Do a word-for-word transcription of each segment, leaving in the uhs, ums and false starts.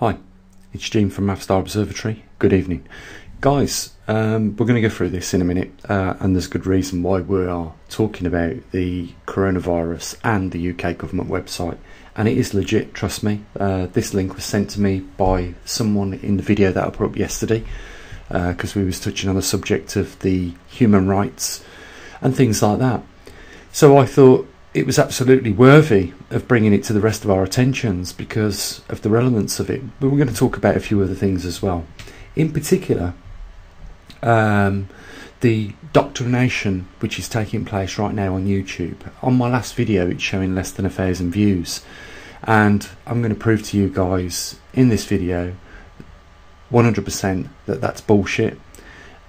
Hi, it's Gene from Maverickstar Observatory. Good evening. Guys, um, we're going to go through this in a minute, uh, and there's good reason why we are talking about the coronavirus and the U K government website. And it is legit, trust me. Uh, this link was sent to me by someone in the video that I put up yesterday, because uh, we was touching on the subject of the human rights and things like that. So I thought it was absolutely worthy of bringing it to the rest of our attentions because of the relevance of it. But we're going to talk about a few other things as well. In particular, um, the doctrination which is taking place right now on YouTube. On my last video, it's showing less than a thousand views. And I'm going to prove to you guys in this video one hundred percent that that's bullshit.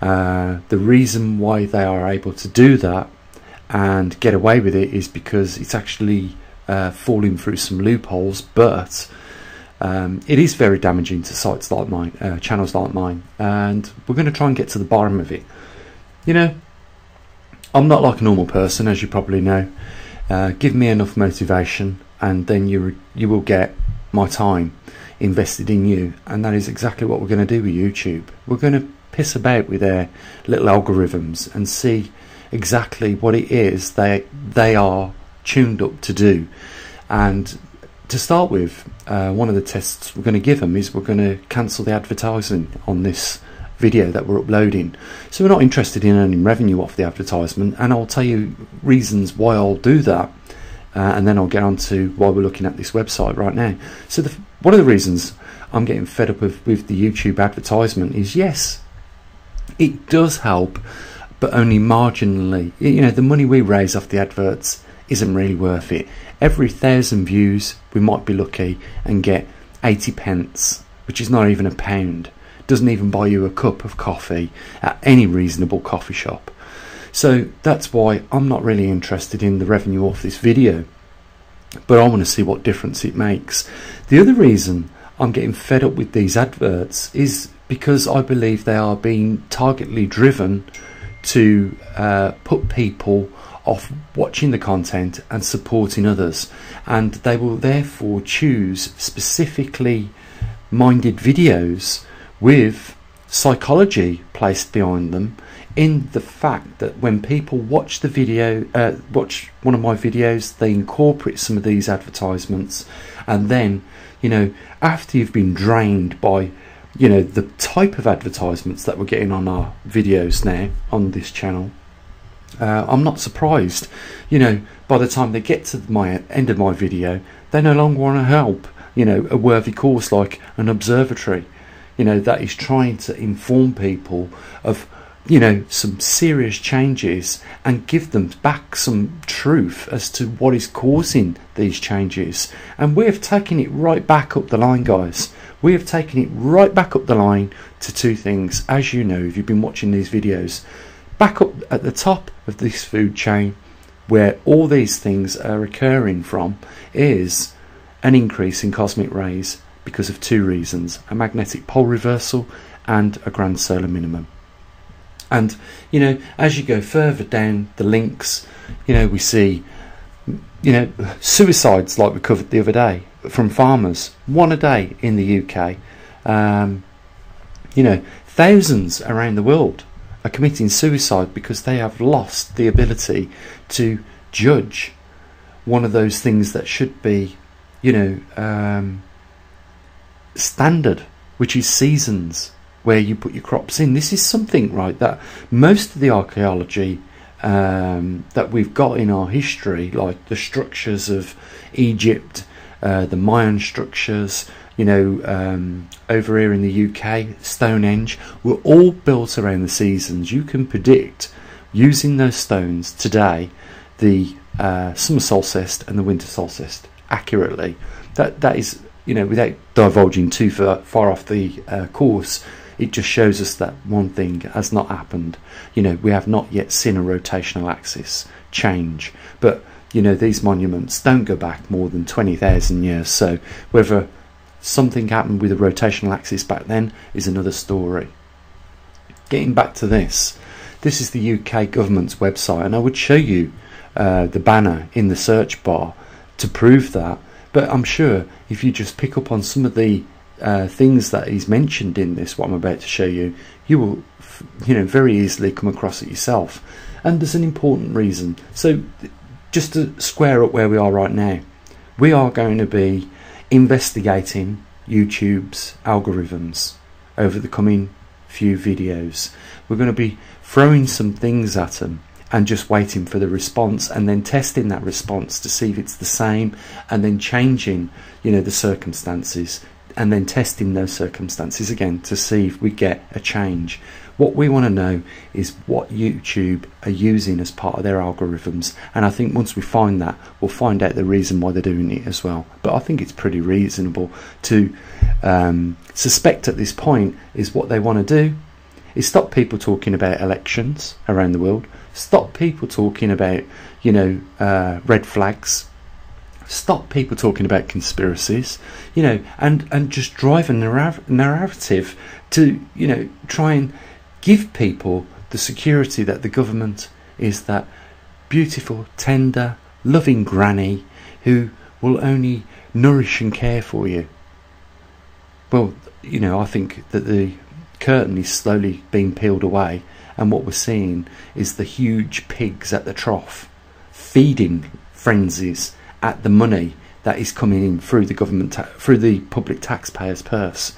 Uh, the reason why they are able to do that and get away with it is because it's actually uh, falling through some loopholes, but um, it is very damaging to sites like mine, uh, channels like mine, and we're going to try and get to the bottom of it. You know, I'm not like a normal person, as you probably know. Uh, give me enough motivation and then you, you will get my time invested in you, and that is exactly what we're going to do with YouTube. We're going to piss about with their little algorithms and see exactly what it is they they are tuned up to do. And to start with, uh, one of the tests we're going to give them is we're going to cancel the advertising on this video that we're uploading. So we're not interested in earning revenue off the advertisement, and I'll tell you reasons why I'll do that, uh, and then I'll get on to why we're looking at this website right now. So the, one of the reasons I'm getting fed up with, with the YouTube advertisement is, yes, it does help, but only marginally. You know, the money we raise off the adverts isn't really worth it. Every thousand views, we might be lucky and get eighty pence, which is not even a pound. Doesn't even buy you a cup of coffee at any reasonable coffee shop. So that's why I'm not really interested in the revenue off this video, but I want to see what difference it makes. The other reason I'm getting fed up with these adverts is because I believe they are being targetedly driven to uh, put people off watching the content and supporting others, and they will therefore choose specifically minded videos with psychology placed behind them, in the fact that when people watch the video, uh, watch one of my videos, they incorporate some of these advertisements, and then, you know, after you've been drained by, you know, the type of advertisements that we're getting on our videos now on this channel, uh, I'm not surprised, you know, by the time they get to my end of my video, they no longer want to help, you know, a worthy cause like an observatory, you know, that is trying to inform people of, you know, some serious changes and give them back some truth as to what is causing these changes. And we have taken it right back up the line, guys. We have taken it right back up the line to two things, as you know, if you've been watching these videos. Back up at the top of this food chain, where all these things are occurring from, is an increase in cosmic rays because of two reasons: a magnetic pole reversal and a grand solar minimum. And, you know, as you go further down the links, you know, we see, you know, suicides like we covered the other day from farmers, one a day in the U K. Um, you know, thousands around the world are committing suicide because they have lost the ability to judge one of those things that should be, you know, um, standard, which is seasons, where you put your crops in. This is something, right, that most of the archaeology um, that we've got in our history, like the structures of Egypt, uh, the Mayan structures, you know, um, over here in the U K, Stonehenge, were all built around the seasons. You can predict, using those stones today, the uh, summer solstice and the winter solstice accurately. That that is, you know, without divulging too far, far off the uh, course, it just shows us that one thing has not happened. You know, we have not yet seen a rotational axis change. But, you know, these monuments don't go back more than twenty thousand years. So whether something happened with a rotational axis back then is another story. Getting back to this, this is the U K government's website. And I would show you uh, the banner in the search bar to prove that. But I'm sure if you just pick up on some of the uh, things that is mentioned in this, what I'm about to show you, you will you know very easily come across it yourself. And there's an important reason. So just to square up where we are right now, we are going to be investigating YouTube's algorithms over the coming few videos. We're going to be throwing some things at them and just waiting for the response, and then testing that response to see if it's the same, and then changing you know the circumstances, and then testing those circumstances again to see if we get a change. What we want to know is what YouTube are using as part of their algorithms, and I think once we find that, we'll find out the reason why they're doing it as well. But I think it's pretty reasonable to um, suspect at this point is what they want to do is stop people talking about elections around the world, stop people talking about you know uh, red flags, stop people talking about conspiracies, you know, and, and just drive a narr narrative to, you know, try and give people the security that the government is that beautiful, tender, loving granny who will only nourish and care for you. Well, you know, I think that the curtain is slowly being peeled away, and what we're seeing is the huge pigs at the trough feeding frenzies at the money that is coming in through the government, through the public taxpayers' purse.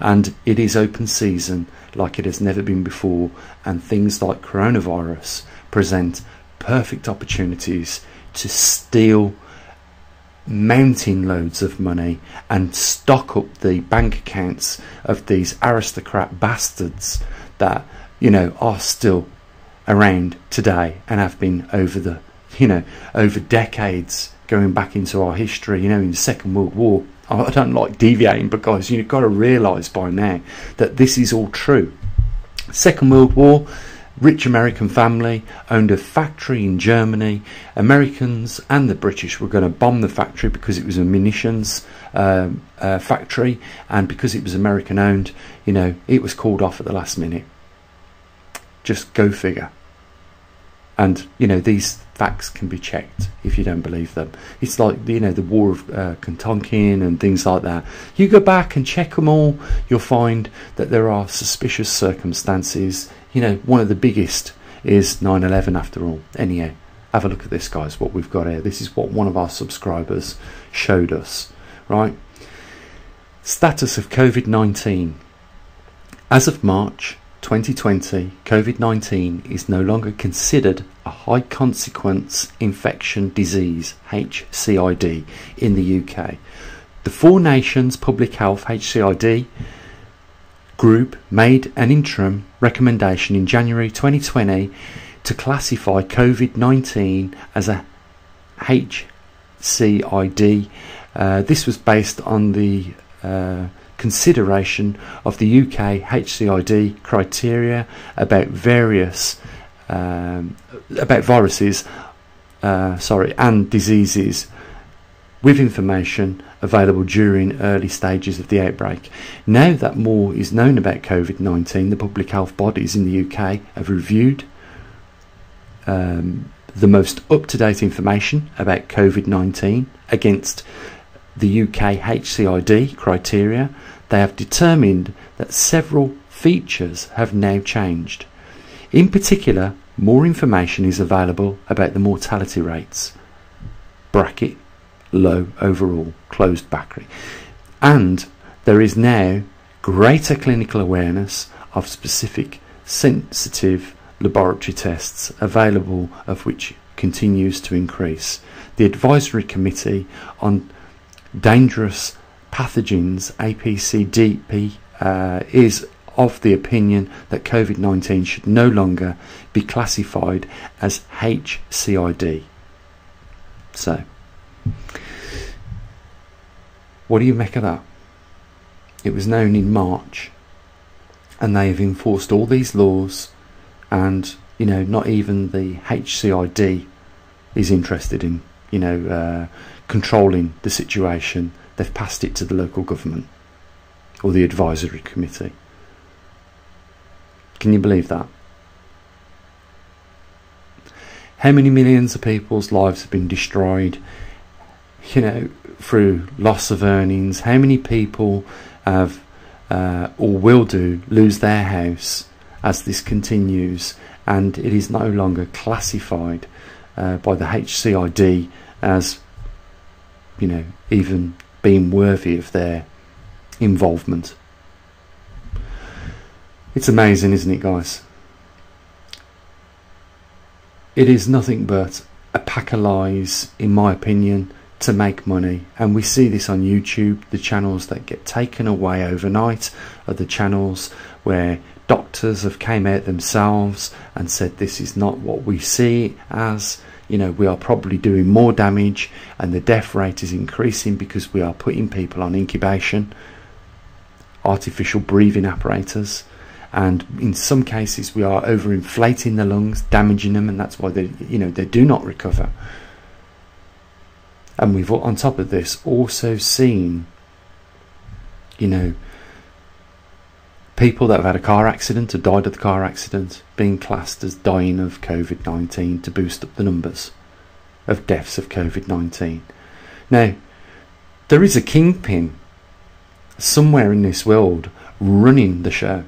And it is open season like it has never been before, and things like coronavirus present perfect opportunities to steal mountain loads of money and stock up the bank accounts of these aristocrat bastards that you know are still around today and have been over the you know over decades, going back into our history, you know, in the Second World War. I don't like deviating, but guys, you've got to realise by now that this is all true. Second World War, rich American family owned a factory in Germany. Americans and the British were going to bomb the factory because it was a munitions uh, uh, factory, and because it was American owned, you know, it was called off at the last minute. Just go figure. And, you know, these facts can be checked if you don't believe them. It's like, you know, the War of uh, Tonkin and things like that. You go back and check them all, you'll find that there are suspicious circumstances. You know, one of the biggest is nine eleven after all. Anyhow, have a look at this, guys, what we've got here. This is what one of our subscribers showed us, right? Status of COVID nineteen. As of March twenty twenty, COVID nineteen is no longer considered a high consequence infection disease, H C I D, in the U K. The Four Nations Public Health H C I D group made an interim recommendation in January twenty twenty to classify COVID nineteen as a H C I D. Uh, this was based on the uh, consideration of the U K H C I D criteria about various um, about viruses, uh, sorry, and diseases, with information available during early stages of the outbreak. Now that more is known about COVID nineteen, the public health bodies in the U K have reviewed um, the most up-to-date information about COVID nineteen against the U K H C I D criteria. They have determined that several features have now changed. In particular, more information is available about the mortality rates, bracket, low overall, closed bracket, and there is now greater clinical awareness of specific sensitive laboratory tests available, of which continues to increase. The Advisory Committee on Dangerous Pathogens, A P C D P, uh, is of the opinion that COVID nineteen should no longer be classified as H C I D. So, what do you make of that? It was known in March, and they have enforced all these laws, and, you know, not even the H C I D is interested in, you know, uh, controlling the situation. They've passed it to the local government or the advisory committee. Can you believe that? How many millions of people's lives have been destroyed, you know, through loss of earnings? How many people have uh, or will do lose their house as this continues, and it is no longer classified uh, by the H C I D as, you know, even being worthy of their involvement. It's amazing, isn't it, guys? It is nothing but a pack of lies, in my opinion, to make money. And we see this on YouTube. The channels that get taken away overnight are the channels where doctors have came out themselves and said, this is not what we see as, you know, we are probably doing more damage, and the death rate is increasing because we are putting people on incubation, artificial breathing apparatus, and in some cases we are overinflating the lungs, damaging them, and that's why they, you know, they do not recover. And we've, on top of this, also seen, you know, people that have had a car accident or died of the car accident being classed as dying of COVID nineteen to boost up the numbers of deaths of COVID nineteen. Now, there is a kingpin somewhere in this world running the show.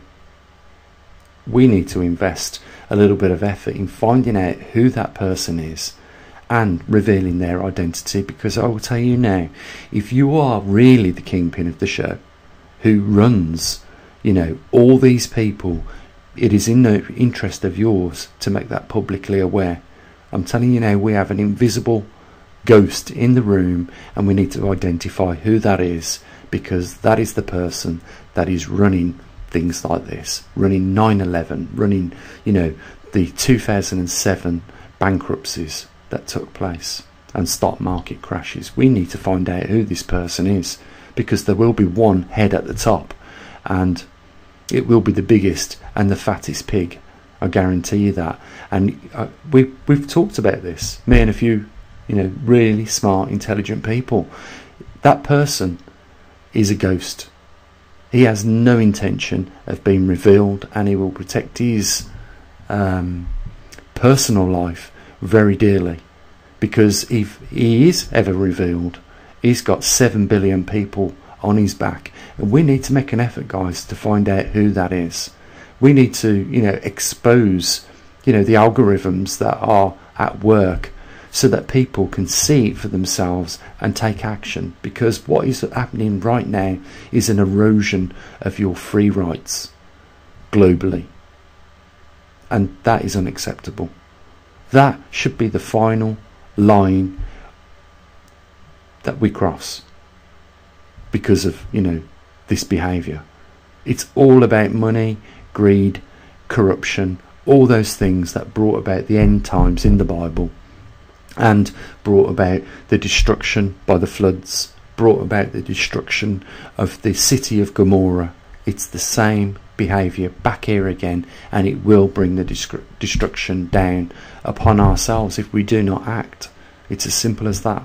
We need to invest a little bit of effort in finding out who that person is and revealing their identity, because I will tell you now, if you are really the kingpin of the show who runs, you know, all these people, it is in no interest of yours to make that publicly aware. I'm telling you now, we have an invisible ghost in the room, and we need to identify who that is, because that is the person that is running things like this, running nine eleven, running, you know, the two thousand seven bankruptcies that took place and stock market crashes. We need to find out who this person is, because there will be one head at the top, and it will be the biggest and the fattest pig, I guarantee you that. And uh, we, we've talked about this, me and a few, you know, really smart, intelligent people. That person is a ghost. He has no intention of being revealed, and he will protect his um, personal life very dearly, because if he is ever revealed, he's got seven billion people on his back. And we need to make an effort, guys, to find out who that is. We need to, you know, expose, you know, the algorithms that are at work, so that people can see it for themselves and take action. Because what is happening right now is an erosion of your free rights globally, and that is unacceptable. That should be the final line that we cross because of, you know, this behaviour. It's all about money, greed, corruption, all those things that brought about the end times in the Bible, and brought about the destruction by the floods, brought about the destruction of the city of Gomorrah. It's the same behaviour back here again, and it will bring the destruction down upon ourselves if we do not act. It's as simple as that.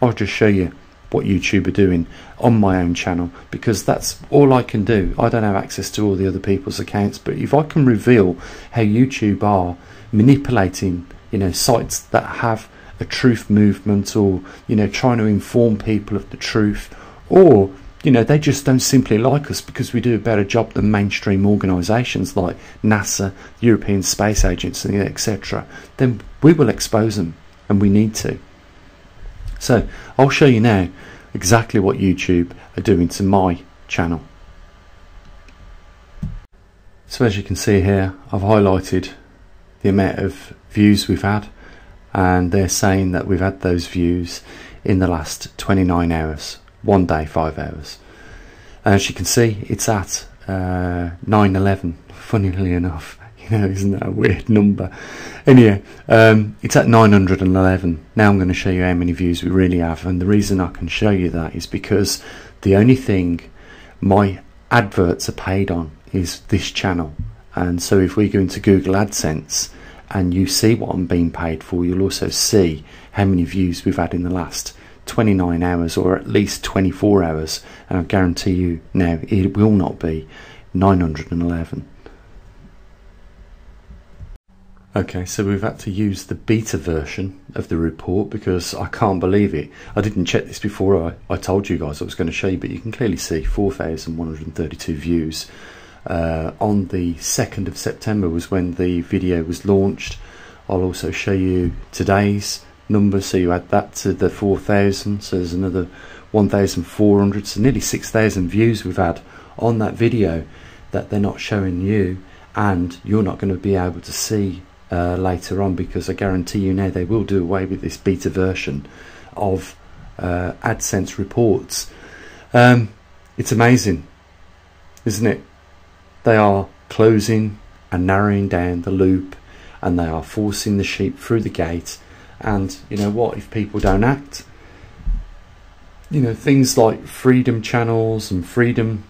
I'll just show you what YouTube are doing on my own channel, because that's all I can do. I don't have access to all the other people's accounts, but if I can reveal how YouTube are manipulating, you know, sites that have a truth movement, or, you know, trying to inform people of the truth, or, you know, they just don't simply like us because we do a better job than mainstream organisations like NASA, the European Space Agency, et cetera, then we will expose them, and we need to. So I'll show you now exactly what YouTube are doing to my channel. So as you can see here, I've highlighted the amount of views we've had, and they're saying that we've had those views in the last twenty-nine hours, one day, five hours. And as you can see, it's at uh, nine eleven, funnily enough. You know, isn't that a weird number? Anyway, um, it's at nine hundred eleven. Now I'm going to show you how many views we really have, and the reason I can show you that is because the only thing my adverts are paid on is this channel. And so if we go into Google AdSense and you see what I'm being paid for, you'll also see how many views we've had in the last twenty-nine hours, or at least twenty-four hours, and I guarantee you now it will not be nine hundred eleven. Okay, so we've had to use the beta version of the report because I can't believe it. I didn't check this before I, I told you guys I was going to show you, but you can clearly see four thousand one hundred thirty-two views. Uh, on the second of September was when the video was launched. I'll also show you today's number, so you add that to the four thousand, so there's another one thousand four hundred, so nearly six thousand views we've had on that video that they're not showing you, and you're not going to be able to see uh, later on, because I guarantee you now they will do away with this beta version of uh, AdSense reports. Um, it's amazing, isn't it? They are closing and narrowing down the loop, and they are forcing the sheep through the gate. And you know what, if people don't act, you know, things like freedom channels and freedom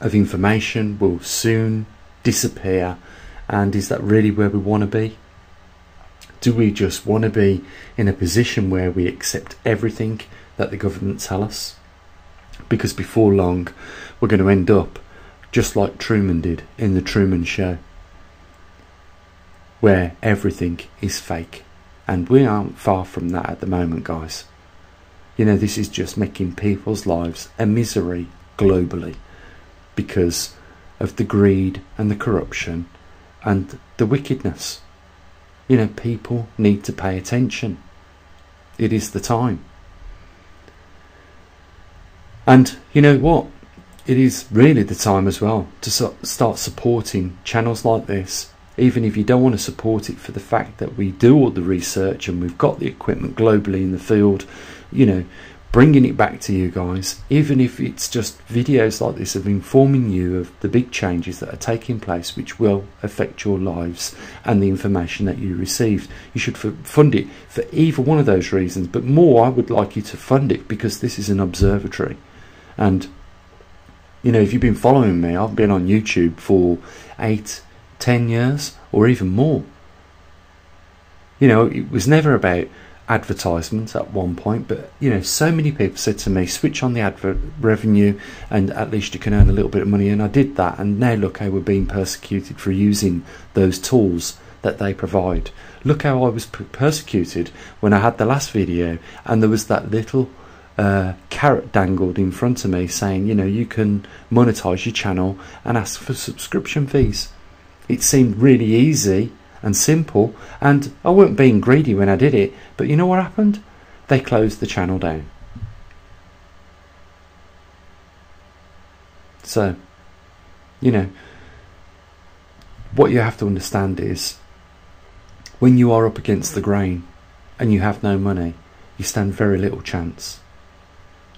of information will soon disappear. And is that really where we want to be? Do we just want to be in a position where we accept everything that the government tell us? Because before long we're going to end up just like Truman did in the Truman Show, where everything is fake. And we aren't far from that at the moment, guys. You know, this is just making people's lives a misery globally because of the greed and the corruption and the wickedness. You know, people need to pay attention. It is the time. And you know what? It is really the time as well to so- start supporting channels like this. Even if you don't want to support it for the fact that we do all the research and we've got the equipment globally in the field, you know, bringing it back to you guys, even if it's just videos like this of informing you of the big changes that are taking place which will affect your lives and the information that you receive. You should fund it for either one of those reasons, but more I would like you to fund it because this is an observatory. And, you know, if you've been following me, I've been on YouTube for eight ten years or even more. You know, it was never about advertisements at one point, but you know, so many people said to me, switch on the advert revenue and at least you can earn a little bit of money, and I did that, and now look how we're being persecuted for using those tools that they provide. Look how I was persecuted when I had the last video and there was that little Uh, carrot dangled in front of me saying, you know, you can monetize your channel and ask for subscription fees. It seemed really easy and simple, and I wasn't being greedy when I did it, but you know what happened? They closed the channel down. So, you know, what you have to understand is when you are up against the grain and you have no money, you stand very little chance.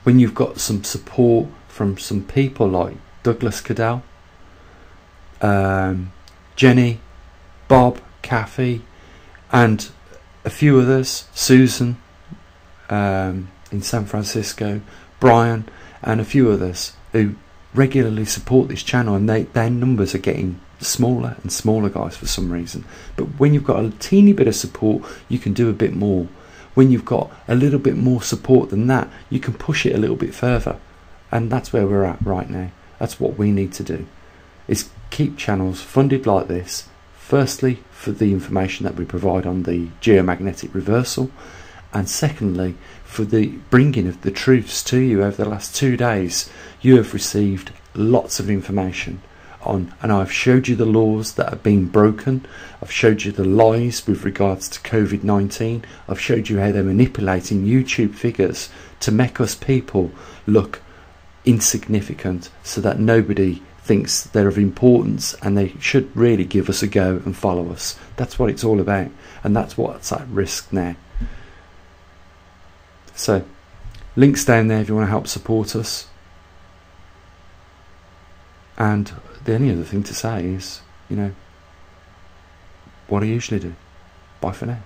When you've got some support from some people like Douglas Cadell, um, Jenny, Bob, Kathy, and a few others, Susan um, in San Francisco, Brian, and a few others who regularly support this channel, and they, their numbers are getting smaller and smaller, guys, for some reason. But when you've got a teeny bit of support, you can do a bit more. When you've got a little bit more support than that, you can push it a little bit further, and that's where we're at right now. That's what we need to do, is keep channels funded like this, firstly for the information that we provide on the geomagnetic reversal, and secondly for the bringing of the truths to you. Over the last two days you have received lots of information on, and I've showed you the laws that have been broken. I've showed you the lies with regards to COVID nineteen. I've showed you how they're manipulating YouTube figures to make us people look insignificant so that nobody thinks they're of importance, and they should really give us a go and follow us. That's what it's all about, and that's what's at risk now. So links down there if you want to help support us. And the only other thing to say is, you know, what I usually do. Bye for now.